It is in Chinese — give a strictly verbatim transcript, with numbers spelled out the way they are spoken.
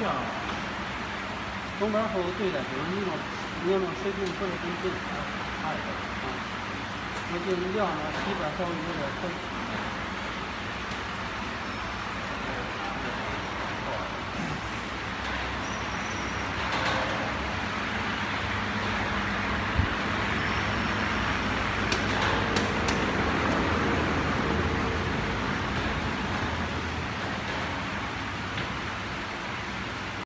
像东边后对待，比如你弄你要弄水平不是跟这个差一点啊，那就量呢西边稍微有点分。